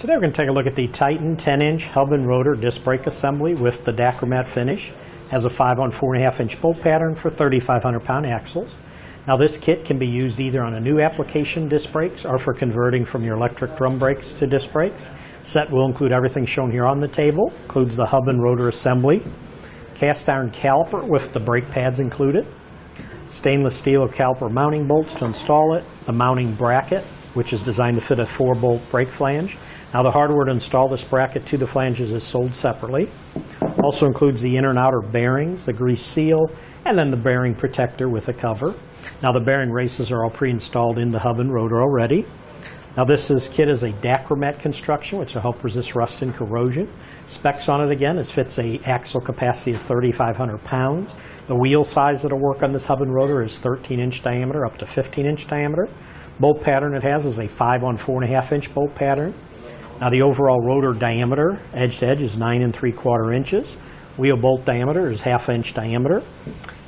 Today we're going to take a look at the Titan 10-inch hub and rotor disc brake assembly with the Dacromet finish. It has a 5 on 4.5 inch bolt pattern for 3,500 pound axles. Now this kit can be used either on a new application disc brakes or for converting from your electric drum brakes to disc brakes. Set will include everything shown here on the table, includes the hub and rotor assembly, cast iron caliper with the brake pads included, stainless steel caliper mounting bolts to install it, the mounting bracket, which is designed to fit a 4-bolt brake flange. Now the hardware to install this bracket to the flanges is sold separately. Also includes the inner and outer bearings, the grease seal, and then the bearing protector with a cover. Now the bearing races are all pre-installed in the hub and rotor already. Now this kit is a Dacromet construction, which will help resist rust and corrosion. Specs on it again, it fits an axle capacity of 3,500 pounds. The wheel size that will work on this hub and rotor is 13-inch diameter up to 15-inch diameter. Bolt pattern it has is a 5 on 4.5 inch bolt pattern. Now the overall rotor diameter, edge to edge, is 9 3/4 inches. Wheel bolt diameter is 1/2 inch diameter.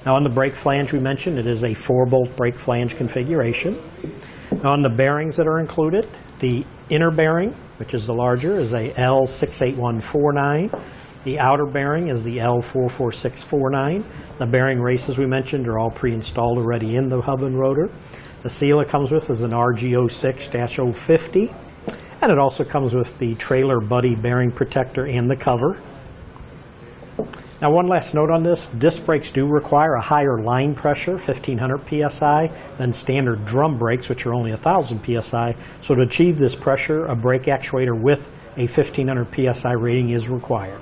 Now on the brake flange we mentioned, it is a 4-bolt brake flange configuration. Now on the bearings that are included, the inner bearing, which is the larger, is a L68149. The outer bearing is the L44649. The bearing races we mentioned are all pre-installed already in the hub and rotor. The seal it comes with is an RG06-050, and it also comes with the Trailer Buddy bearing protector and the cover. Now one last note on this, disc brakes do require a higher line pressure, 1500 psi, than standard drum brakes, which are only 1000 psi. So to achieve this pressure, a brake actuator with a 1500 psi rating is required.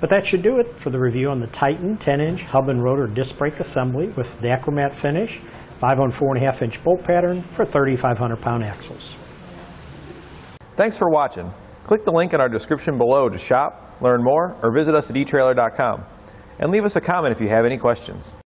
But that should do it for the review on the Titan 10-inch hub and rotor disc brake assembly with Dacromet finish, 5 on 4.5 inch bolt pattern for 3,500 pound axles. Thanks for watching. Click the link in our description below to shop, learn more, or visit us at eTrailer.com. And leave us a comment if you have any questions.